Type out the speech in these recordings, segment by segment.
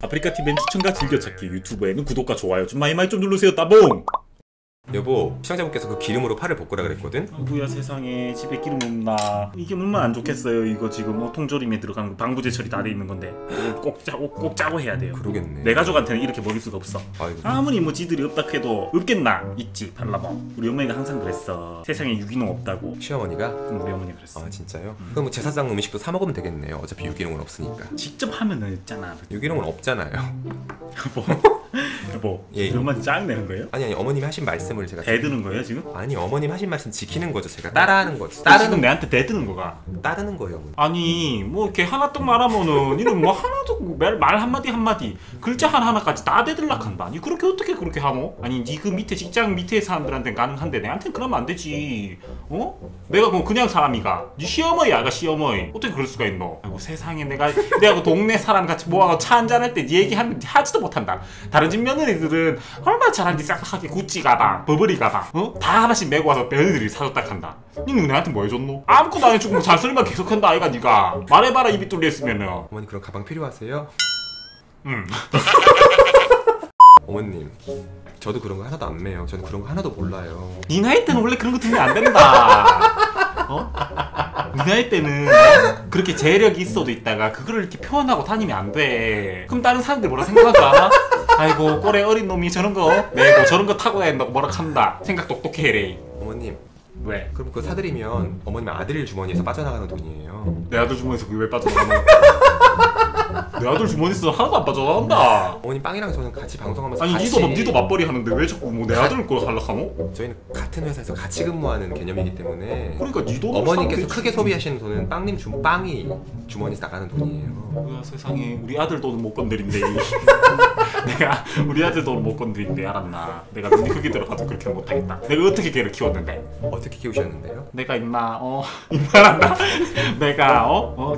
아프리카TV엔 추천과 즐겨찾기, 유튜브에는 구독과 좋아요 좀 많이 좀 눌러주세요. 따봉! 여보, 시청자분께서 그 기름으로 팔을 볶으라 그랬거든? 아구야 세상에, 집에 기름 없나. 이게 얼마나 안 좋겠어요. 이거 지금 통조림에 들어간 거 방부제 처리 다 돼 있는 건데 꼭 짜고 해야 돼요. 그러겠네. 내 가족한테는 이렇게 먹일 수가 없어. 아이고. 아무리 뭐 지들이 없다 해도 없겠나? 있지, 발라먹. 우리 어머니가 항상 그랬어. 세상에 유기농 없다고. 시어머니가? 응, 우리 어머니가 그랬어. 아 진짜요? 그럼 뭐 제사상 음식도 사 먹으면 되겠네요. 어차피 유기농은 없으니까. 직접 하면은 있잖아. 유기농은 없잖아요. 뭐? 여보, 예, 엄마한테 짱 내는 거예요? 아니 어머님이 하신 말씀을 제가 대드는 거예요 지금? 아니 어머님 하신 말씀 지키는 거죠. 제가 따라하는 거지. 따르는 내한테 대드는 거가? 따르는 거예요 어머니. 아니 뭐 이렇게 하나똑 말하면은 니는 뭐 하나도 말 한마디 한마디 글자 하나하나까지 다 대들락 한다. 아니 그렇게 어떻게 그렇게 하노? 아니 니 그 밑에 직장 밑에 사람들한테 가능한데 내한테는 그러면 안 되지. 어? 내가 그냥 사람이가 니 시어머니 아가 시어머니 어떻게 그럴 수가 있노? 아이고 세상에 내가 그 동네 사람 같이 모아서 차 한잔할 때 니 얘기하면 하지도 못한다. 다른 집 며느리들은 얼마나 잘하는지 싹싹하게 구찌 가방, 버버리 가방 어? 다 하나씩 메고 와서 며느리를 사줬다 한다. 니는 나한테 뭐 해줬노? 아무것도 안 해주고 잔소리만 계속한다 아이가 니가. 말해봐라 입이 뚫렸으면은. 어머니 그럼 가방 필요하세요? 응. 어머님 저도 그런 거 하나도 안 매요. 저는 그런 거 하나도 몰라요. 니 나이 때는 원래 그런 거 들으면 안 된다. 어? 니 나이 때는 그렇게 재력이 있어도 있다가 그거를 이렇게 표현하고 다니면 안 돼. 그럼 다른 사람들 뭐라 생각할까? 아이고 꼴에 어린 놈이 저런 거 내고 저런 거 타고 다닌다고 뭐라 한다. 생각 똑똑해 해레이. 어머님 왜? 그럼 그거 사드리면 어머님 아들 주머니에서 빠져나가는 돈이에요. 내 아들 주머니에서 그게 왜 빠져나가는 거야? 내 아들 주머니에서 하나도 안 빠져나간다. 어머님 빵이랑 저는 같이 방송하면서 아니 같이... 니도 맞벌이 하는데 왜 자꾸 뭐 내 아들 걸 하려고? 저희는 같은 회사에서 같이 근무하는 개념이기 때문에 그러니까 니 돈 어머님께서 크게 소비하시는 돈은 빵이 주머니에서 나가는 돈이에요. 뭐야 세상에 우리 아들 돈은 못 건드린대. 내가 우리 아들 돈 못 건드린대 알았나? 내가 눈이 크게 들어가도 그렇게 못하겠다. 내가 어떻게 걔를 키웠는데? 어떻게 키우셨는데요? 내가 임마 내가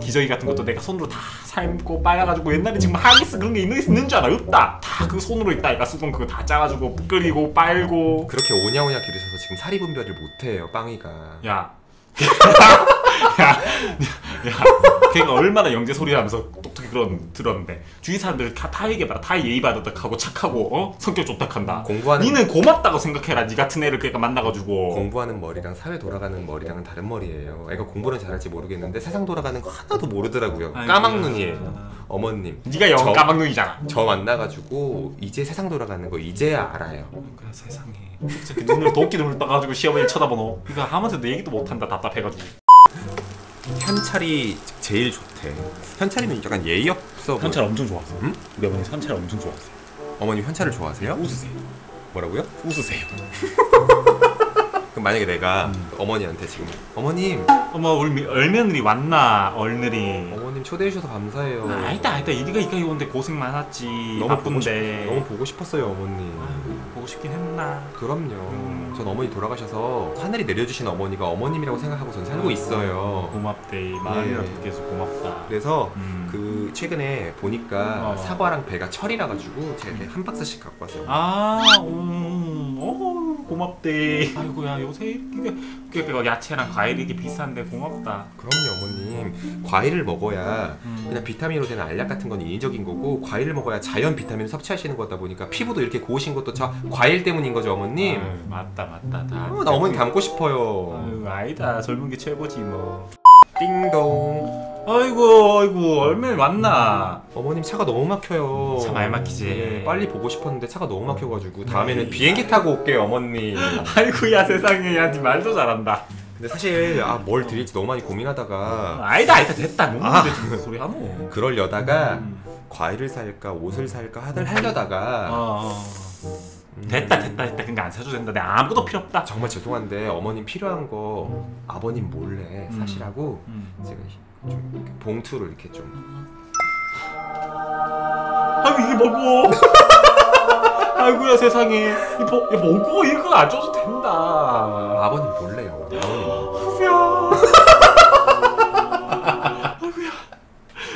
기저귀 같은 것도 내가 손으로 다 삶고 빨아가지고 옛날에 지금 하기스 그런 게 있는 줄 알아? 없다. 다 그 손으로 있다. 그러니까 수건 그거 다 짜가지고 끓이고 빨고 그렇게 오냐오냐 기르셔서 지금 사리 분별을 못해요 빵이가. 야 걔가 얼마나 영재 소리 하면서 똑똑히 들었는데 주위 사람들 다 얘기해봐라. 다 예의 바르다 하고 착하고 어? 성격 좋다 한다. 공부하는 니는 고맙다고 생각해라. 니 같은 애를 걔가 만나가지고. 공부하는 머리랑 사회 돌아가는 머리랑은 다른 머리예요. 애가 공부는 잘할지 모르겠는데 세상 돌아가는 거 하나도 모르더라고요. 까막눈이에요 어머님. 니가 영 까막눈이잖아. 저 만나가지고 이제 세상 돌아가는 거 이제야 알아요. 그래 세상에 갑자기 눈을 도끼눈을 떠가지고 시어머니 쳐다보노. 그러니까 아무한테도 얘기도 못한다 답답해가지고. 현찰이 제일 좋대. 현찰이면 약간 예의 없어. 현찰 엄청 좋아하세요. 응? 우리 어머니 현찰 엄청 좋아하세요. 어머님 현찰을 좋아하세요? 웃으세요. 뭐라고요? 웃으세요. 그럼 만약에 내가 어머니한테 지금 어머님 어머 우리 얼며느리 왔나 얼느리 어머님 초대해주셔서 감사해요. 아니다 이리가 이까지 오는데 고생 많았지. 너무 바쁜데 너무 보고 싶었어요 어머님. 보고 싶긴 했나? 그럼요. 전 어머니 돌아가셔서 하늘이 내려주신 어머니가 어머님이라고 생각하고 전 살고 있어요. 고맙대. 마음이랑 계속 고맙다. 그래서 그 최근에 보니까 사과랑 배가 철이라 가지고 제가 한 박스씩 갖고 왔어요. 고맙대. 아이고야 요새 이게 야채랑 과일이 이게 비싼데 고맙다. 그럼요 어머님. 과일을 먹어야 그냥 비타민으로 되는 알약 같은 건 인위적인 거고 과일을 먹어야 자연 비타민을 섭취하시는 거다 보니까 피부도 이렇게 고우신 것도 저 과일 때문인 거죠 어머님. 아유, 맞다. 나 어머니 닮고 싶어요. 아유, 아니다 젊은 게 최고지 뭐. 띵동. 아이고 얼마나 왔나. 어머님 차가 너무 막혀요. 차 많이 막히지. 네, 빨리 보고 싶었는데 차가 너무 막혀가지고 다음에는 비행기 타고 올게요 어머님. 아이고야 세상에 야 니 말도 잘한다. 근데 사실 뭘 드릴지 너무 많이 고민하다가 아니다 됐다 뭔데 지금 소리 하노. 그러려다가 과일을 살까 옷을 살까 하려다가 됐다 그러니까 안 사줘도 된다. 내가 아무것도 필요 없다. 정말 죄송한데 어머님 필요한 거 아버님 몰래 사시라고 제가 좀 이렇게 봉투를 이렇게 좀 아이고 이게 뭐고. 아이고야 세상에 이거 뭐고 이거 안 줘도 된다. 아버님 몰래요. 아이고야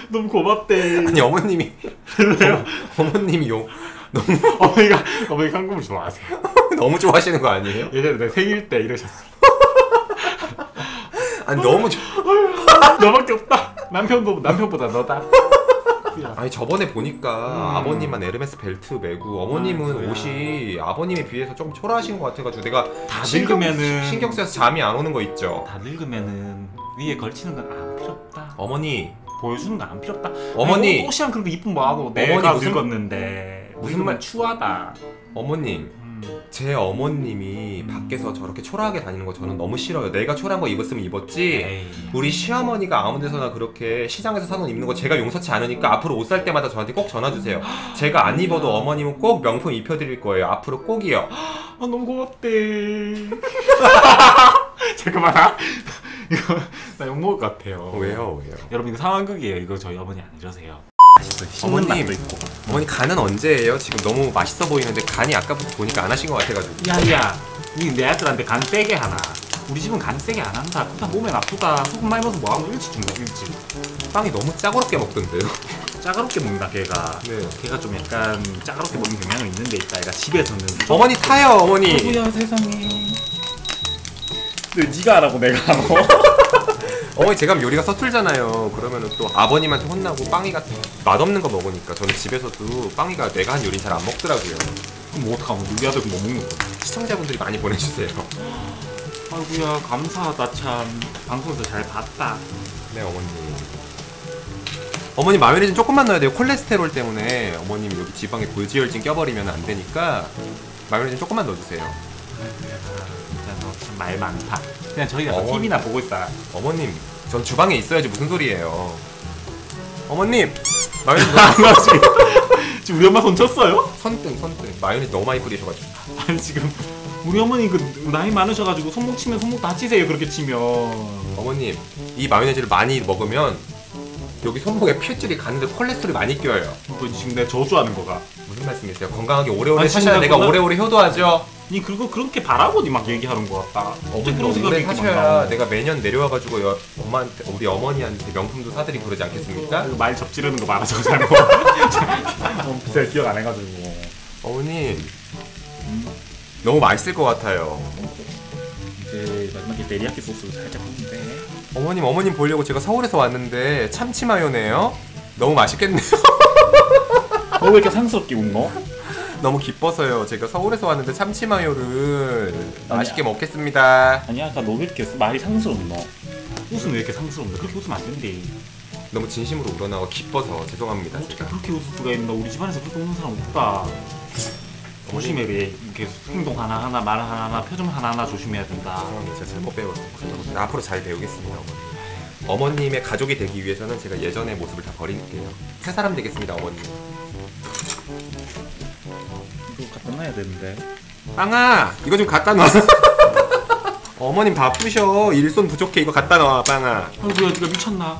너무 고맙대. 아니 어머님이 별로요? 어머님이 너무 어머니가 한국을 좋아하세요. 너무 좋아하시는 거 아니에요? 예전에 내 생일 때 이러셨어. 아니 너무 좋아. 너밖에 없다. 남편보다 너다. 아니 저번에 보니까 아버님만 에르메스 벨트 메고 어머님은 옷이 아버님에 비해서 조금 초라하신 것 같아가지고 내가 다 늙으면은 신경 쓰여서 잠이 안 오는 거 있죠. 다 늙으면은 위에 걸치는 건 안 필요 없다. 어머니 보여주는 건 안 필요 없다. 어머니 꽃이랑 그런 거 이쁜 거 하고 내가 늙었는데 무슨 말 추하다. 어머님 제 어머님이 밖에서 저렇게 초라하게 다니는 거 저는 너무 싫어요. 내가 초라한 거 입었으면 입었지. 에이. 우리 시어머니가 아무 데서나 그렇게 시장에서 사놓은 입는 거 제가 용서치 않으니까 앞으로 옷 살 때마다 저한테 꼭 전화주세요. 제가 안 입어도 어머님은 꼭 명품 입혀드릴 거예요. 앞으로 꼭이요. 아 너무 고맙대. 잠깐만. 이거 나 욕먹을 것 같아요. 왜요? 왜요? 여러분 이거 상황극이에요. 이거 저희 어머니 안 이러세요. 어머님, 어머니 간은 언제예요? 지금 너무 맛있어 보이는데 간이 아까부터 보니까 안 하신 것 같아가지고. 야야, 니 내 아들한테 간 세게 하나. 우리 집은 간 세게 안 한다. 그냥 몸에 나쁘다. 소금 많이 먹어서 뭐하고 일찍 준다 일찍. 빵이 너무 짜가롭게 먹던데요? 짜가롭게 먹는다 걔가. 네. 걔가 좀 약간 짜가롭게 먹는 경향은 있는데 있다. 얘가 집에서는. 어머니 타요 어머니. 누구야 세상에. 근데 니가 하라고 내가 하고. 어머니 제가 요리가 서툴잖아요. 그러면은 또 아버님한테 혼나고 빵이가 맛없는 거 먹으니까 저는 집에서도 빵이가 내가 한 요리는 잘 안 먹더라고요. 그럼 뭐 어떡하면 우리 아들 뭐 먹는 거야? 시청자분들이 많이 보내주세요. 아이고야 감사하다 참. 방송에서 잘 봤다. 네 어머니. 어머니 마요네즈 조금만 넣어야 돼요. 콜레스테롤 때문에 어머님 여기 지방에 골지혈증 껴버리면 안 되니까 마요네즈 조금만 넣어주세요. 말 많다. 그냥 저희가 TV나 보고 있다. 어머님, 전 주방에 있어야지 무슨 소리예요. 어머님, 마요네즈 너무 많이 지금 우리 엄마 손 쳤어요? 손등. 마요네즈 너무 많이 뿌리셔가지고. 아니 지금 우리 어머니 그 나이 많으셔가지고 손목 치면 손목 다치세요 그렇게 치면. 어머님, 이 마요네즈를 많이 먹으면 여기 손목에 핏줄이 가는데 콜레스테롤이 많이 껴요. 너 지금 내가 저주하는 거가? 무슨 말씀이세요? 건강하게 오래오래 사셔야 내가 오래오래 효도하죠. 니 그거 그렇게 바라고 니 막 얘기하는 거 같다. 어머니 그런 생각이 하셔야 내가 매년 내려와가지고 엄마한테 우리 어머니한테 명품도 사드리고 그러지 않겠습니까? 말 접지르는 거 많아서 잘못. 잘 기억 안 해가지고. 어머니 너무 맛있을 것 같아요. 이제 마지막에 데리야끼 소스 살짝 뿌는데. 어머님 보려고 제가 서울에서 왔는데 참치 마요네요. 너무 맛있겠네요. 왜 이렇게 상스럽게 웃노? 너무 기뻐서요. 제가 서울에서 왔는데 참치 마요를 맛있게 먹겠습니다. 아니 아까 너무 이렇게 말이 상스럽노? 웃음 왜 이렇게 상스럽노? 그렇게 웃으면 안 된대. 너무 진심으로 우러나와 기뻐서 죄송합니다. 어떻게 제가. 그렇게 웃을 수가 있나? 우리 집안에서 그렇게 웃는 사람 없다. 조심해야 돼. 이렇게 행동 하나하나, 말 하나하나, 표정 하나하나 조심해야 된다. 죄송합니다. 제가 잘못 배웠어요. 앞으로 잘 배우겠습니다. 어머님의 가족이 되기 위해서는 제가 예전의 모습을 다 버릴게요. 새 사람 되겠습니다. 어머님. 갖다 놔야 되는데. 빵아! 이거 좀 갖다 놔. 어머님 바쁘셔. 일손 부족해. 이거 갖다 놔, 빵아. 아이고야, 니가 미쳤나?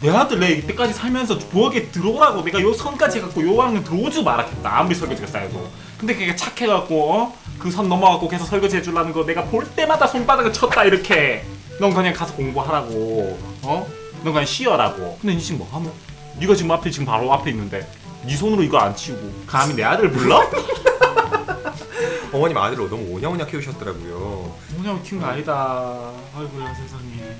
내 아들 내 이때까지 살면서 부엌에 들어오라고 내가 요 선까지 해갖고 요 왕은 들어오지 말았겠다. 아무리 설거지가 쌓여도. 근데 걔가 착해갖고 어? 그 선 넘어갖고 계속 설거지 해주려는 거 내가 볼 때마다 손바닥을 쳤다 이렇게. 넌 그냥 가서 공부하라고. 어? 넌 그냥 쉬어라고. 근데 니 지금 뭐 하면? 니가 지금 앞에 지금 바로 앞에 있는데. 네 손으로 이거 안 치우고 감히 내 아들 불러? 어머님 아들을 너무 오냐오냐 키우셨더라고요. 오냐오냐 키운 거 아니다. 아이고야 세상에.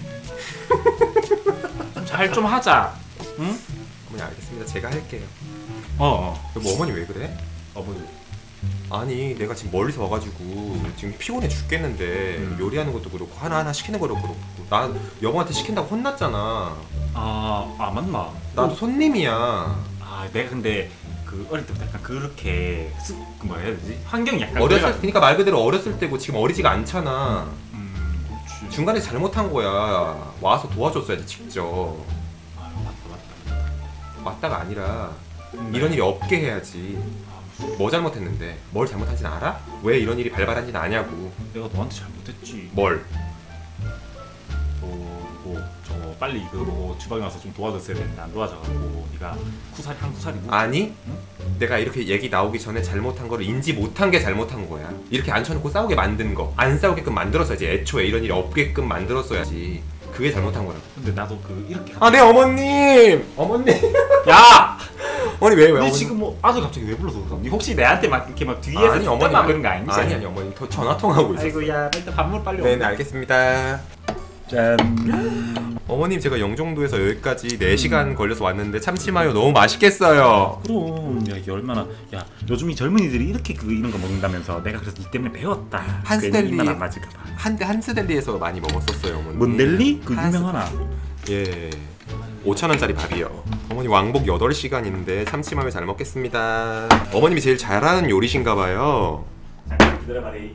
잘 좀 하자. 응? 어머니 알겠습니다. 제가 할게요. 여보 어머니 왜 그래? 어머니 아니 내가 지금 멀리서 와가지고 지금 피곤해 죽겠는데 요리하는 것도 그렇고 하나하나 시키는 것도 그렇고 난 여보한테 시킨다고 혼났잖아. 아 맞나? 나도 손님이야. 아, 내가 근데 그 어릴 때부터 약간 그렇게 뭐 해야 되지? 환경이 약간 어렸을 그러니까 말 그대로 어렸을 때고 지금 어리지가 않잖아. 그렇지. 중간에 잘못한 거야. 와서 도와줬어야지 직접. 아유, 맞다. 맞다가 아니라 이런 일이 없게 해야지. 뭐 잘못했는데 뭘 잘못한진 알아? 왜 이런 일이 발발한진 아냐고. 내가 너한테 잘못했지. 뭘? 빨리 이거 뭐 주방에 와서 좀 도와줬어야 되는데 안 도와줘가지고 네가 쿠사리 한 쿠사리 뭐? 아니 응? 내가 이렇게 얘기 나오기 전에 잘못한 거를 인지 못한 게 잘못한 거야. 이렇게 앉혀놓고 싸우게 만든 거 안 싸우게끔 만들었어야지. 애초에 이런 일이 없게끔 만들었어야지. 그게 잘못한 거라고. 근데 나도 그 이렇게 아 네 어머님 야 어머니 왜 근데 어머니? 지금 뭐 아들 갑자기 왜 불러서 그러니 혹시 내한테 막 이렇게 막 뒤에서 아니 어머니 안 그런 거 아니지? 아니 어머니 더 전화 통화하고 있었어. 아이고야 빨리 밥 먹어 빨리. 네네 알겠습니다. 짠. 어머님 제가 영종도에서 여기까지 4시간 걸려서 왔는데 참치마요 너무 맛있겠어요. 그럼 야 이게 얼마나, 야 요즘 이 젊은이들이 이렇게 이런 거 먹는다면서. 내가 그래서 이 때문에 배웠다. 한스델리 한스델리에서 많이 먹었었어요 어머니. 뭔델리? 그 유명하나? 예 5,000원짜리 밥이요. 어머니 왕복 8시간인데 참치마요 잘 먹겠습니다. 어머님이 제일 잘하는 요리신가봐요. 잠깐 기다려봐리.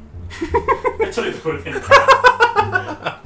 배철이 돌겠다.